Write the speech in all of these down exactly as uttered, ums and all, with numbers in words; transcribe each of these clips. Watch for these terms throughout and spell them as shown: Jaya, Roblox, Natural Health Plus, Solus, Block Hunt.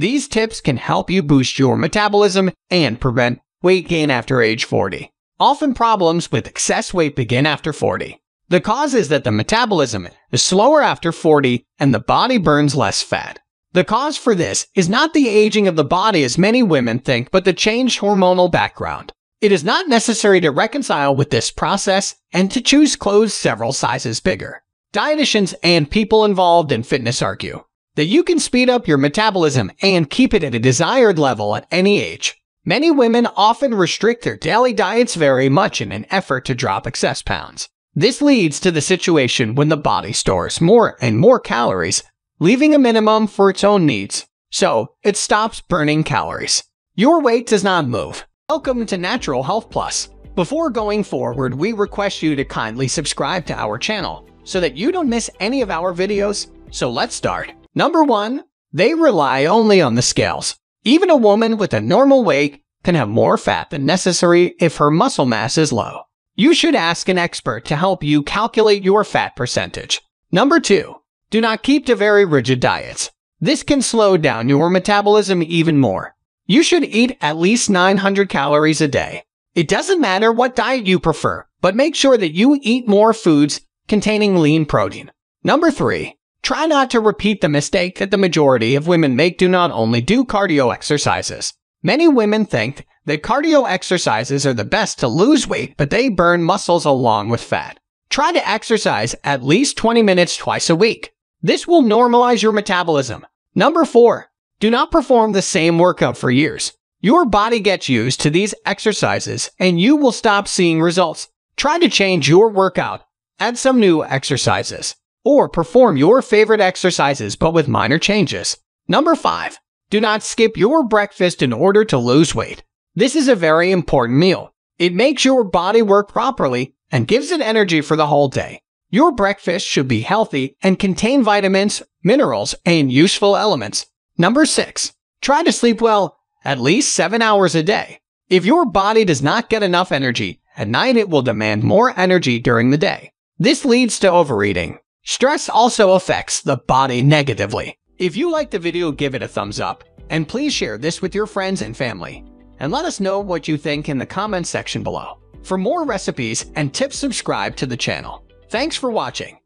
These tips can help you boost your metabolism and prevent weight gain after age forty. Often problems with excess weight begin after forty. The cause is that the metabolism is slower after forty and the body burns less fat. The cause for this is not the aging of the body as many women think, but the changed hormonal background. It is not necessary to reconcile with this process and to choose clothes several sizes bigger. Dietitians and people involved in fitness argue that you can speed up your metabolism and keep it at a desired level at any age. Many women often restrict their daily diets very much in an effort to drop excess pounds. This leads to the situation when the body stores more and more calories, leaving a minimum for its own needs, so it stops burning calories. Your weight does not move. Welcome to Natural Health Plus. Before going forward, we request you to kindly subscribe to our channel so that you don't miss any of our videos. So let's start. Number one, they rely only on the scales. Even a woman with a normal weight can have more fat than necessary if her muscle mass is low. You should ask an expert to help you calculate your fat percentage. Number two, do not keep to very rigid diets. This can slow down your metabolism even more. You should eat at least nine hundred calories a day. It doesn't matter what diet you prefer, but make sure that you eat more foods containing lean protein. Number three, try not to repeat the mistake that the majority of women make. Do not only do cardio exercises. Many women think that cardio exercises are the best to lose weight, but they burn muscles along with fat. Try to exercise at least twenty minutes twice a week. This will normalize your metabolism. Number four, do not perform the same workout for years. Your body gets used to these exercises and you will stop seeing results. Try to change your workout, add some new exercises, or perform your favorite exercises but with minor changes. Number five, do not skip your breakfast in order to lose weight. This is a very important meal. It makes your body work properly and gives it energy for the whole day. Your breakfast should be healthy and contain vitamins, minerals, and useful elements. Number six, try to sleep well, at least seven hours a day. If your body does not get enough energy at night, it will demand more energy during the day. This leads to overeating. Stress also affects the body negatively. If you liked the video, give it a thumbs up, and please share this with your friends and family. And let us know what you think in the comments section below. For more recipes and tips, subscribe to the channel. Thanks for watching.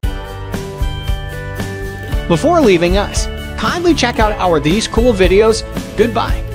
Before leaving us, kindly check out our these cool videos. Goodbye.